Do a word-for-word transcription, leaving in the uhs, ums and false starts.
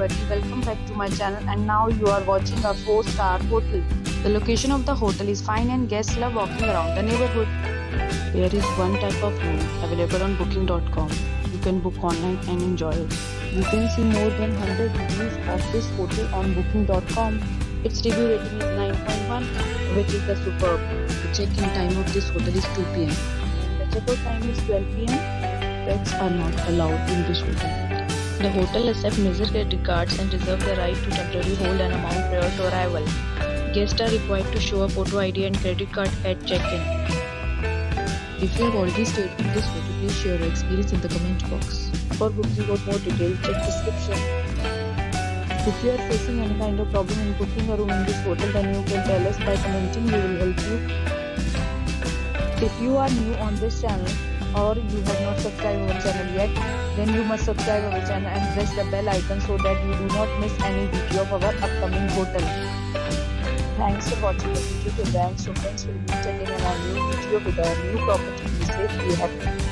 everybody, welcome back to my channel, and now you are watching a four star hotel. The location of the hotel is fine and guests love walking around the neighborhood. There is one type of room available on booking dot com. You can book online and enjoy it. You can see more than one hundred reviews of this hotel on booking dot com. Its review rating is nine point one, which is the superb. The check-in time of this hotel is two p m The check-out time is twelve p m Pets are not allowed in this hotel. The hotel accepts major credit cards and reserves the right to temporarily hold an amount prior to arrival. Guests are required to show a photo I D and credit card at check-in. If you have already stayed in this hotel, please share your experience in the comment box. For booking or more details, check description. If you are facing any kind of problem in booking a room in this hotel, then you can tell us by commenting. We will help you. If you are new on this channel, or you have not subscribed our channel yet, then you must subscribe our channel and press the bell icon so that you do not miss any video of our upcoming hotel. Thanks for watching the video till then. So friends, will meet again in our new video with our new property. Be safe, be happy.